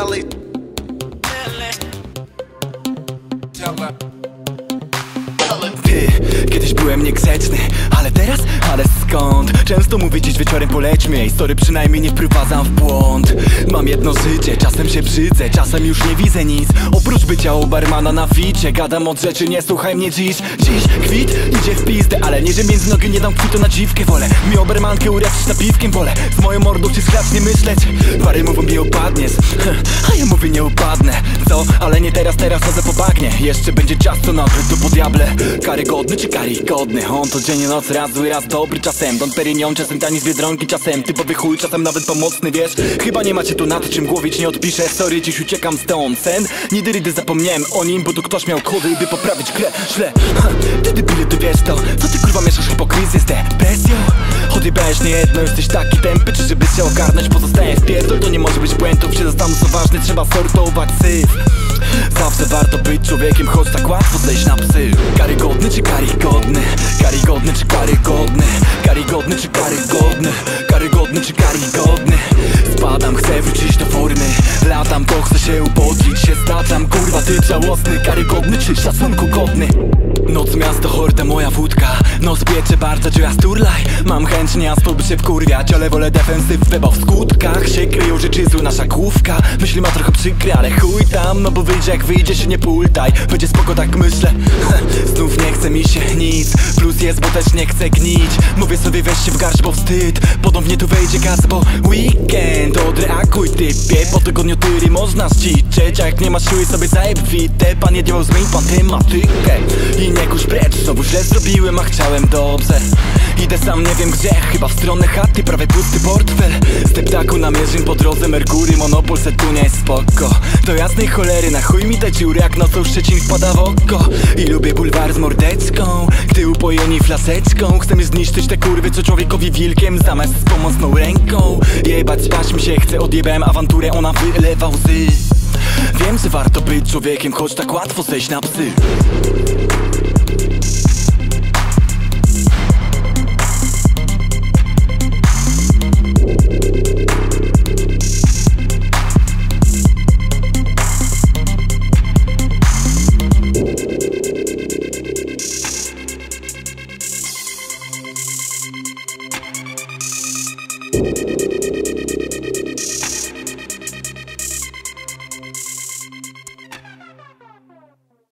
Telly. Ty, kiedyś byłem niegrzeczny, ale teraz? Ale skąd? Często mówię dziś wieczorem polećmy i story przynajmniej nie wprowadzam w błąd. Mam jedno życie, czasem się brzydzę, czasem już nie widzę nic oprócz bycia u barmana na ficie. Gadam od rzeczy, nie słuchaj mnie dziś. Dziś kwit idzie w pizdę, ale nie, że między nogi nie dam kwitu na dziwkę. Wolę mi obermankę uraczyć napiwkiem, wolę z moją mordą ci sklep nie myśleć. Pary mówią nie upadniesz, a ja mówię nie upadnę. Co? Ale nie teraz, teraz chodzę po bagnie. Jeszcze będzie ciasto na to po diable. Karygodny czy karygodny? On to dzień i noc, raz zły, raz dobry. Czasem Don Perignon, czasem tani z Biedronki, czasem typowy chuj, czasem nawet pomocny, wiesz. Chyba nie macie tu nad czym głowić, nie odpiszę. Sorry, dziś uciekam stąd. Sen? Nidy rydy zapomniałem o nim, bo tu ktoś miał kłody, by poprawić grę. Szle, ty debile, ty wiesz to. Co ty kurwa mieszasz hipokryzję z depresją? Odjebałeś niejedno, jesteś taki tępy, czy żeby się ogarnąć pozostaje w pierdol. To nie może być błędów, się zastanów co ważne, trzeba sortować syf. Zawsze warto być człowiekiem, choć tak łatwo zejść na psy. Karygodny czy karygodny? Karygodny czy karygodny? Karygodny czy karygodny? Karygodny czy karygodny? Spadam, chcę wrócić do formy. Latam, to chcę się upodlić, się staczam. Kurwa ty żałosny, karygodny czy szacunku godny? Noc, miasto, horda, moja wódka. Noc piecze bardzo, czy ja sturlaj? Mam chęć miasto, by się wkurwiać, ale wolę defensywę, bo w skutkach się kryją rzeczy zły, nasza główka. Myśli ma trochę przykry, ale chuj tam, no bo wyjdzie jak wyjdzie, się nie pultaj. Będzie spoko, tak myślę. Znów nie chce mi się nic, plus jest, bo też nie chcę gnić. Mówię sobie weź się w garść, bo wstyd. Podobnie tu wejdzie gaz, bo weekend. Odreaguj typie, po tygodniu tyry można zdziczeć. A jak nie masz siły sobie zajeb wite. Pan nie działał, zmień pan tematykę i nie kurz precz, znowu źle zrobiłem, a chciałem dobrze. Idę sam, nie wiem gdzie, chyba w stronę chaty, prawie pusty portfel. Z deptaku namierzym po drodze Merkury, monopol se tu nie jest spoko. Do jasnej cholery, na chuj mi te dziury, jak nocą Szczecin wpada w oko. I lubię bulwar z mordeczką, gdy upojeni flaseczką. Chcemy zniszczyć te kurwy, co człowiekowi wilkiem, zamiast z pomocną ręką. Jebać, spać mi się chce, odjebałem awanturę, ona wylewa łzy. Wiem, że warto być człowiekiem, choć tak łatwo zejść na psy.